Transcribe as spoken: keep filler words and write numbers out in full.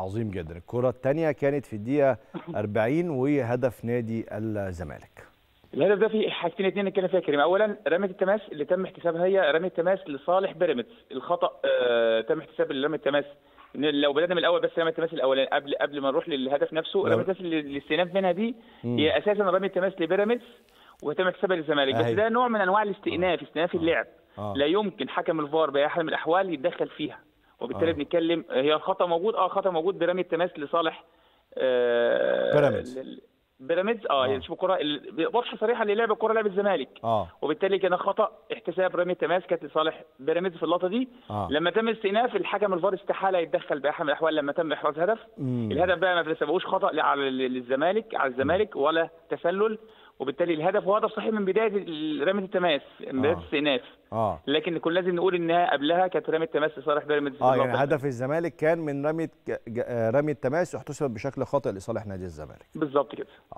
عظيم جدا. الكرة الثانية كانت في الدقيقة أربعين وهدف نادي الزمالك. الهدف ده فيه حاجتين اتنين نتكلم فيها كريم. اولا رمية التماس اللي تم احتسابها، هي رمية تماس لصالح بيراميدز، الخطأ آه تم احتساب رمية التماس. لو بدأنا من الأول بس رمية التماس الأولاني قبل قبل ما نروح للهدف نفسه، رمية التماس اللي الاستئناف منها دي هي أساسا رمية التماس لبيراميدز وتم احتسابها للزمالك، بس ده نوع من أنواع الاستئناف، استئناف اللعب. لا يمكن حكم الفار بأي حال من الأحوال يتدخل فيها، وبالتالي بنتكلم هي الخطأ موجود، اه خطأ موجود برمية التماس لصالح آه بيراميدز. بيراميدز اه يعني شوف الكره واضحه صريحه اللي لعب الكره لعب الزمالك، آه. وبالتالي كان خطا احتساب رميه التماس كانت لصالح بيراميدز في اللقطه دي. آه. لما تم الاستئناف الحكم الفار استحاله يتدخل باي حال من الاحوال لما تم احراز هدف. مم. الهدف بقى ما تسببوش خطا للزمالك على الزمالك ولا تسلل، وبالتالي الهدف هو هدف صحيح من بدايه رميه التماس من بدايه الاستئناف. آه. آه. لكن كنا لازم نقول انها قبلها كانت رميه التماس لصالح بيراميدز. اه يعني هدف الزمالك كان من رميه رميه التماس احتسبت بشكل خاطئ لصالح نادي الزمالك. بالظبط كده.